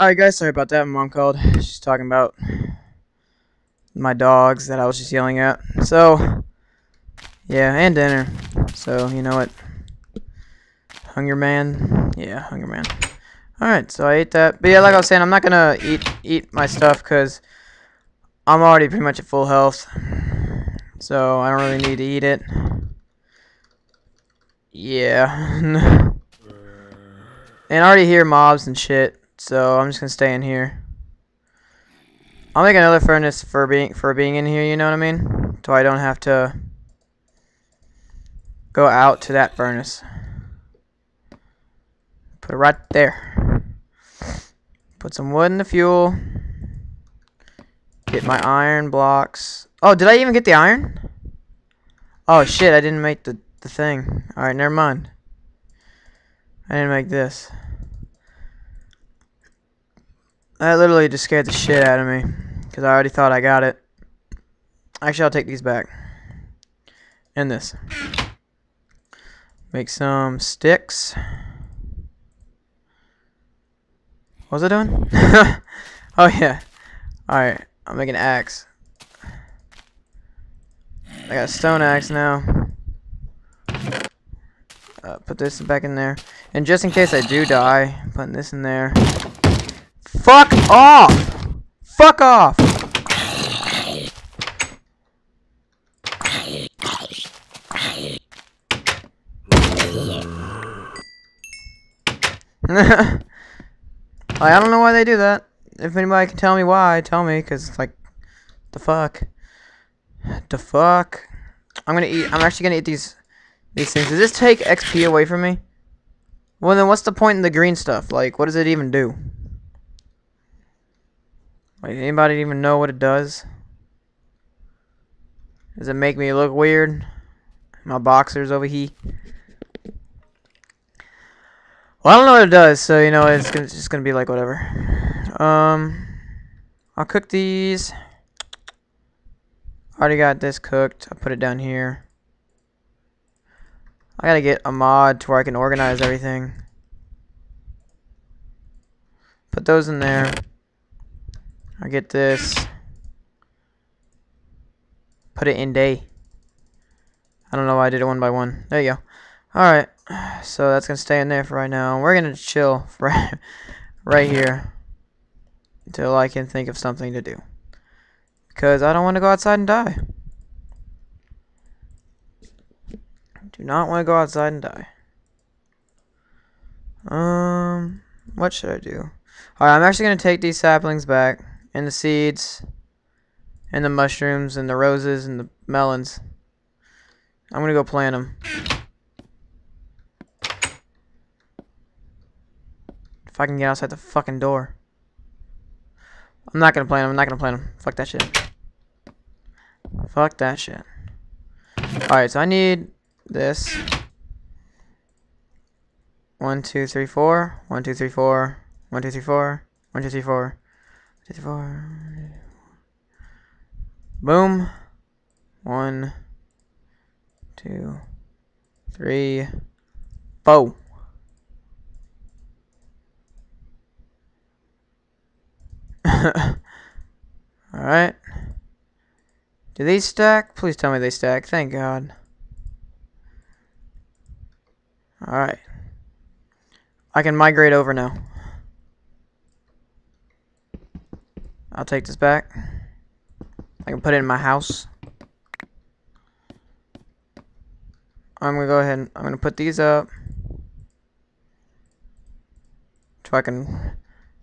Alright guys, sorry about that. My mom called. She's talking about my dogs that I was just yelling at. So, yeah, and dinner. So, you know what? Hunger man. Yeah, hunger man. Alright, so I ate that. But yeah, like I was saying, I'm not gonna eat my stuff because I'm already pretty much at full health. So, I don't really need to eat it. Yeah. And I already hear mobs and shit. So I'm just gonna stay in here. I'll make another furnace for being in here, you know what I mean? So I don't have to go out to that furnace. Put it right there. Put some wood in the fuel. Get my iron blocks. Oh, did I even get the iron? Oh shit, I didn't make the thing. Alright, never mind. I didn't make this. That literally just scared the shit out of me, because I already thought I got it. Actually, I'll take these back. And this. Make some sticks. What was I doing? Oh, yeah. Alright, I'll make an axe. I got a stone axe now. Put this back in there. And just in case I do die, I'm putting this in there. Fuck off! Fuck off! I don't know why they do that. If anybody can tell me why, tell me, cause like, the fuck, the fuck. I'm actually gonna eat these things. Does this take XP away from me? Well then, what's the point in the green stuff? Like, what does it even do? Like, anybody even know what it does? Does it make me look weird? My boxers over here. Well, I don't know what it does, so, you know, it's just gonna be like, whatever. I'll cook these. Already got this cooked. I'll put it down here. I gotta get a mod to where I can organize everything. Put those in there. I get this. Put it in day. I don't know why I did it one by one. There you go. Alright. So that's going to stay in there for right now. We're going to chill right here. Until I can think of something to do. Because I don't want to go outside and die. I do not want to go outside and die. What should I do? Alright, I'm actually going to take these saplings back. And the seeds, and the mushrooms, and the roses, and the melons. I'm gonna go plant them. If I can get outside the fucking door. I'm not gonna plant them, I'm not gonna plant them. Fuck that shit. Fuck that shit. Alright, so I need this. 1, 2, 3, 4. 1, 2, 3, 4. 1, 2, 3, 4. 1, 2, 3, 4. 4. Boom. 1, 2, 3, 4. Alright. Do these stack? Please tell me they stack. Thank God. Alright. I can migrate over now. I'll take this back. I can put it in my house. I'm gonna go ahead and I'm gonna put these up. So I can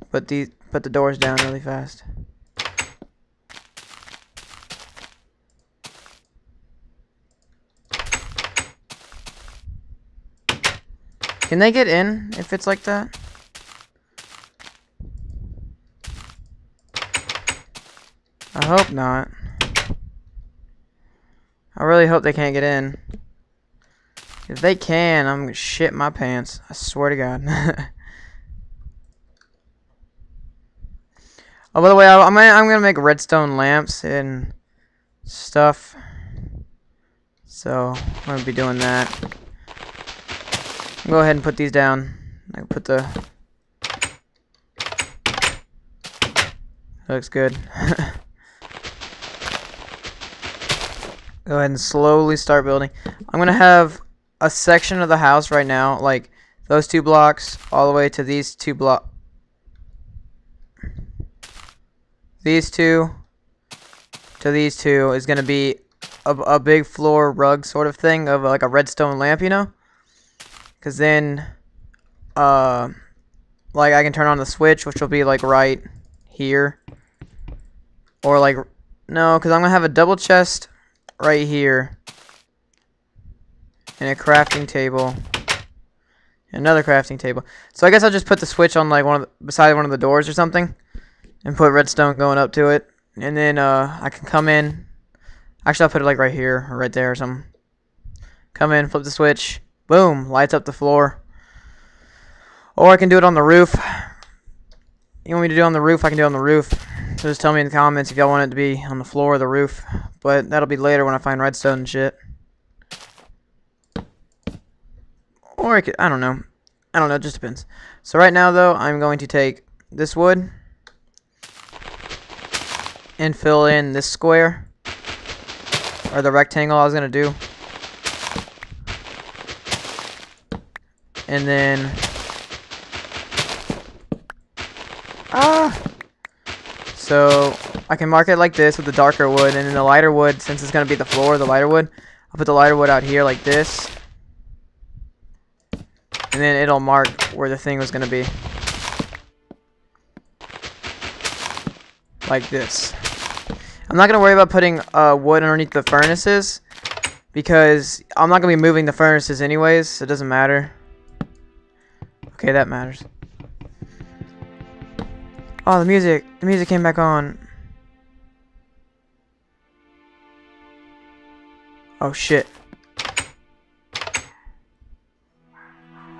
put the doors down really fast. Can they get in if it's like that? I hope not. I really hope they can't get in. If they can, I'm gonna shit my pants. I swear to God. Oh, by the way, I'm gonna make redstone lamps and stuff. So I'm gonna be doing that. I'll go ahead and put these down. I can put the Looks good. Go ahead and slowly start building. I'm gonna have a section of the house right now, like those two blocks all the way to these two blocks. These two to these two is gonna be a big floor rug sort of thing of like a redstone lamp, you know? Because then, like I can turn on the switch, which will be like right here. Or like, no, because I'm gonna have a double chest right here. And a crafting table. Another crafting table. So I guess I'll just put the switch on like one of the, beside one of the doors or something. And put redstone going up to it. And then I can come in. Actually, I'll put it like right here or right there or something. Come in, flip the switch. Boom, lights up the floor. Or I can do it on the roof. You want me to do it on the roof? I can do it on the roof. So just tell me in the comments if y'all want it to be on the floor or the roof. But that'll be later when I find redstone and shit. Or I could, I don't know. I don't know, it just depends. So right now though, I'm going to take this wood and fill in this square. Or the rectangle I was gonna do. And then so I can mark it like this with the darker wood, and then the lighter wood, since it's gonna be the floor, the lighter wood, I'll put the lighter wood out here like this. And then it'll mark where the thing was gonna be. Like this. I'm not gonna worry about putting wood underneath the furnaces, because I'm not gonna be moving the furnaces anyways, so it doesn't matter. Okay, that matters. Oh, the music came back on. Oh shit.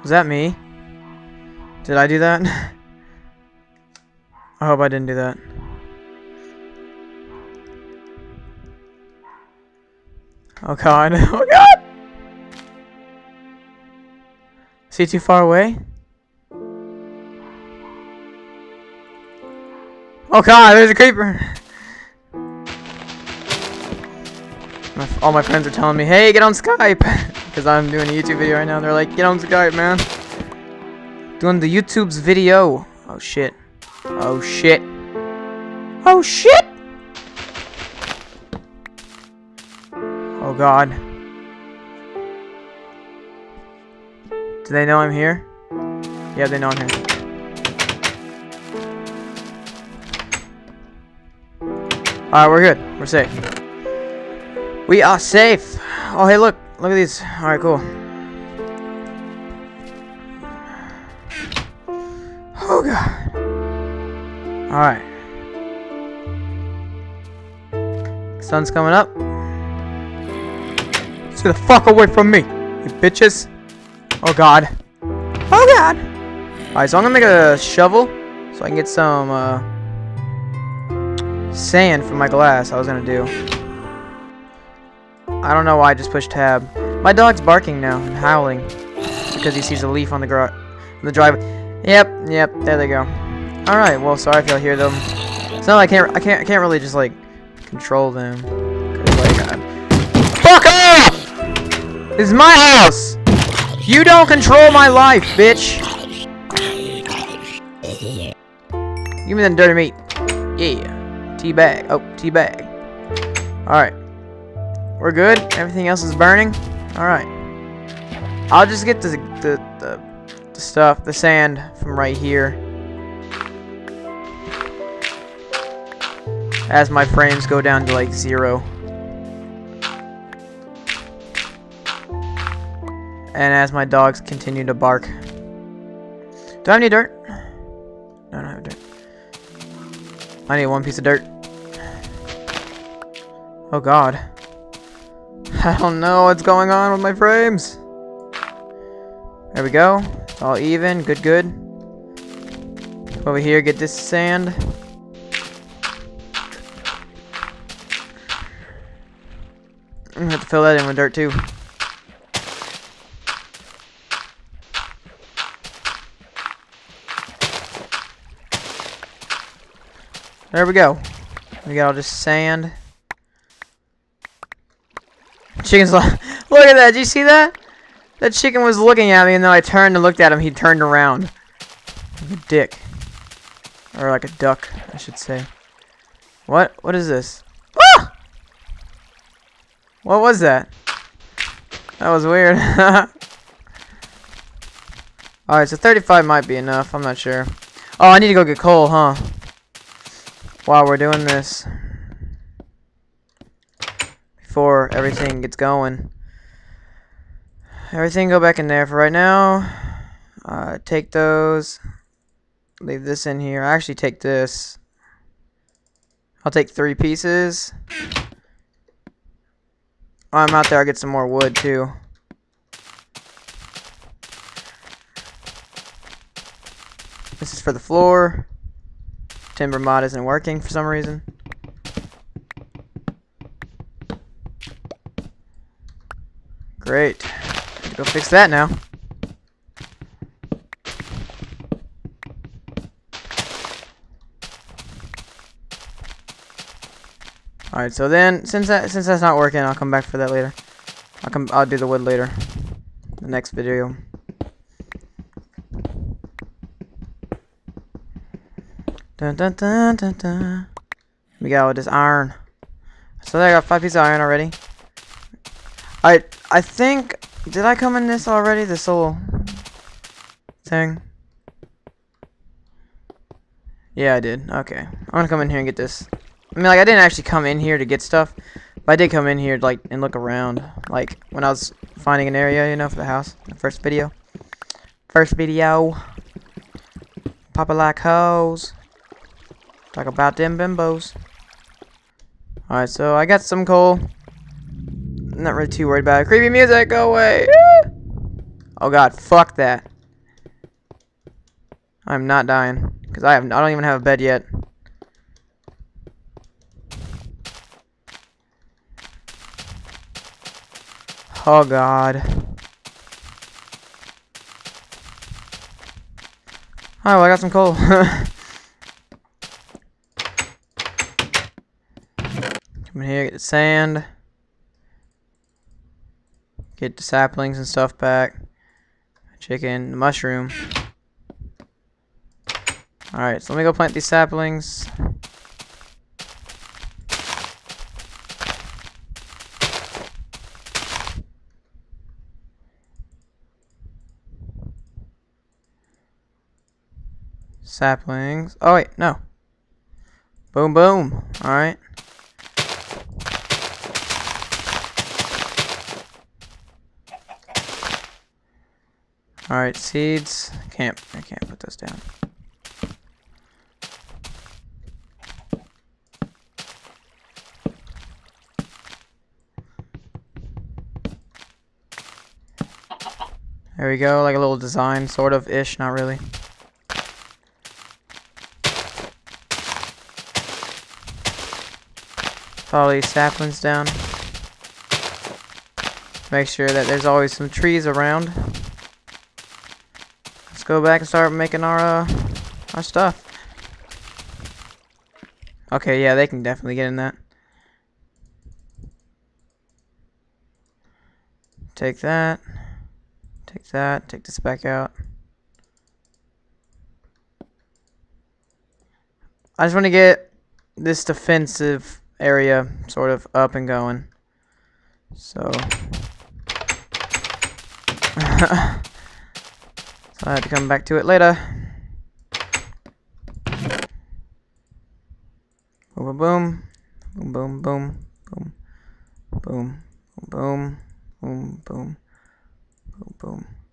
Was that me? Did I do that? I hope I didn't do that. Oh god, oh god! Is he too far away? Oh god, there's a creeper! All my friends are telling me, hey, get on Skype! Because I'm doing a YouTube video right now, they're like, get on Skype, man! Doing the YouTube's video! Oh shit. Oh shit. Oh shit! Oh god. Do they know I'm here? Yeah, they know I'm here. Alright, we're good. We're safe. We are safe! Oh, hey, look. Look at these. Alright, cool. Oh, God. Alright. Sun's coming up. Stay the fuck away from me, you bitches. Oh, God. Oh, God! Alright, so I'm gonna make a shovel so I can get some, sand for my glass. I was gonna do. I don't know why I just pushed tab. My dog's barking now and howling because he sees a leaf on the driveway. Yep. There they go. All right. Well, sorry if y'all hear them. It's not like I can't really just like control them. Like, fuck off! This is my house. You don't control my life, bitch. Give me that dirty meat. Yeah. Teabag. Oh, teabag. Alright. We're good. Everything else is burning. Alright. I'll just get the stuff, the sand, from right here. As my frames go down to like zero. And as my dogs continue to bark. Do I have any dirt? No, I don't have dirt. I need one piece of dirt. Oh god. I don't know what's going on with my frames. There we go. It's all even. Good, good. Over here, get this sand. I'm gonna have to fill that in with dirt too. There we go. We got all this sand. Chicken's like, look at that, did you see that? That chicken was looking at me, and then I turned and looked at him, he turned around. Like a dick. Or like a duck, I should say. What? What is this? Ah! What was that? That was weird. Alright, so 35 might be enough, I'm not sure. Oh, I need to go get coal, huh? While we're doing this. Before everything gets going. Everything go back in there for right now. Take those. Leave this in here. I actually take this. I'll take 3 pieces. While I'm out there, I'll get some more wood too. This is for the floor. Timber mod isn't working for some reason. Great. Go fix that now. All right. So then, since that's not working, I'll come back for that later. I'll do the wood later. The next video. Dun, dun, dun, dun, dun. We got all this iron. So there, I got 5 pieces of iron already. I think, did I come in this already? This little thing? Yeah, I did. Okay. I'm gonna come in here and get this. I mean, like, I didn't actually come in here to get stuff, but I did come in here, like, and look around. Like, when I was finding an area, you know, for the house. The first video. First video. Papa like hoes. Talk about them bimbos. Alright, so I got some coal. I'm not really too worried about it. Creepy music, go away! Oh god, fuck that. I'm not dying. Because I don't even have a bed yet. Oh god. Oh, well, I got some coal. Come in here, get the sand. Get the saplings and stuff back. Chicken, mushroom. Alright, so let me go plant these saplings. Saplings. Oh, wait, no. Boom, boom. Alright. Alright, seeds. I can't put those down. There we go, like a little design, sort of ish, not really. Put all these saplings down. Make sure that there's always some trees around. Go back and start making our stuff. Okay, yeah, they can definitely get in that. Take that. Take that. Take this back out. I just want to get this defensive area sort of up and going. So... I have to come back to it later. Boom, boom, boom, boom, boom, boom, boom, boom, boom, boom, boom, boom, boom.